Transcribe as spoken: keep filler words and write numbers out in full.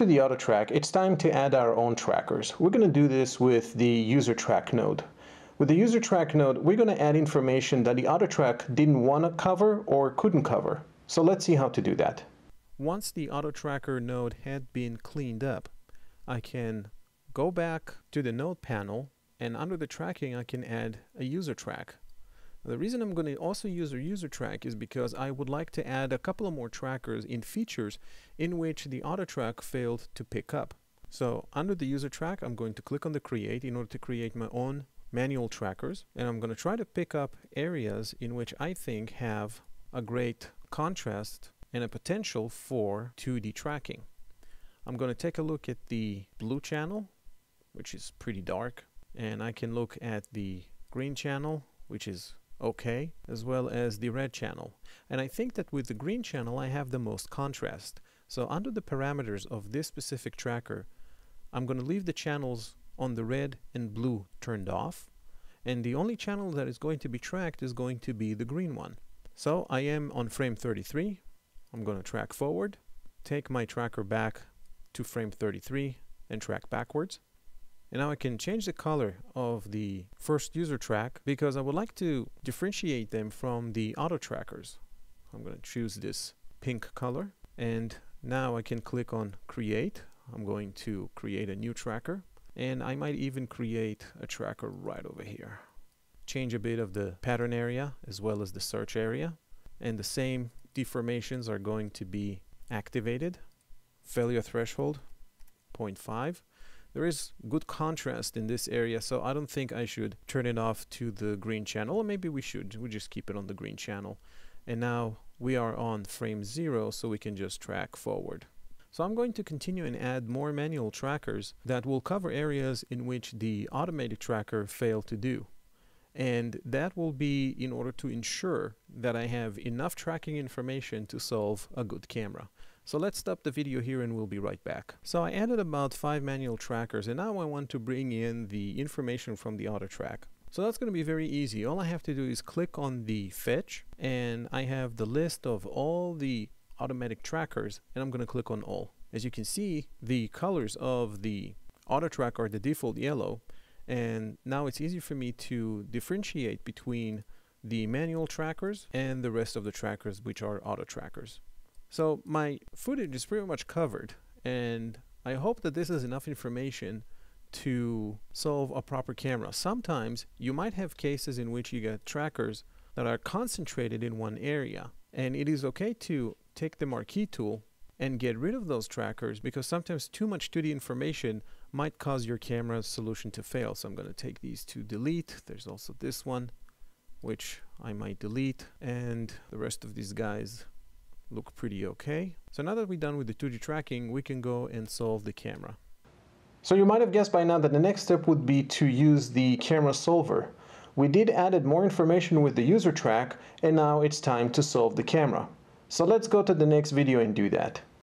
After the auto track, it's time to add our own trackers. We're going to do this with the user track node. With the user track node, we're going to add information that the auto track didn't want to cover or couldn't cover. So let's see how to do that. Once the auto tracker node had been cleaned up, I can go back to the node panel, and under the tracking, I can add a user track. The reason I'm going to also use a user track is because I would like to add a couple of more trackers in features in which the auto track failed to pick up. So under the user track, I'm going to click on the create in order to create my own manual trackers. And I'm going to try to pick up areas in which I think have a great contrast and a potential for two D tracking. I'm going to take a look at the blue channel, which is pretty dark. And I can look at the green channel, which is okay, as well as the red channel. And I think that with the green channel, I have the most contrast. So under the parameters of this specific tracker, I'm going to leave the channels on the red and blue turned off. And the only channel that is going to be tracked is going to be the green one. So I am on frame thirty-three. I'm going to track forward, take my tracker back to frame thirty-three and track backwards. And now I can change the color of the first user track because I would like to differentiate them from the auto trackers. I'm going to choose this pink color, and now I can click on create. I'm going to create a new tracker, and I might even create a tracker right over here. Change a bit of the pattern area as well as the search area, and the same deformations are going to be activated. Failure threshold zero point five. There is good contrast in this area, so I don't think I should turn it off to the green channel, or maybe we should. We just keep it on the green channel. And now we are on frame zero, so we can just track forward. So I'm going to continue and add more manual trackers that will cover areas in which the automated tracker failed to do. And that will be in order to ensure that I have enough tracking information to solve a good camera. So let's stop the video here and we'll be right back. So I added about five manual trackers, and now I want to bring in the information from the auto track. So that's going to be very easy. All I have to do is click on the fetch, and I have the list of all the automatic trackers, and I'm going to click on all. As you can see, the colors of the auto track are the default yellow, and now it's easy for me to differentiate between the manual trackers and the rest of the trackers, which are auto trackers. So my footage is pretty much covered, and I hope that this is enough information to solve a proper camera. Sometimes you might have cases in which you get trackers that are concentrated in one area, and it is okay to take the marquee tool and get rid of those trackers because sometimes too much two D information might cause your camera's solution to fail. So I'm going to take these to delete. There's also this one, which I might delete, and the rest of these guys look pretty okay. So now that we're done with the two D tracking, we can go and solve the camera. So you might have guessed by now that the next step would be to use the camera solver. We did added more information with the user track, and now it's time to solve the camera. So let's go to the next video and do that.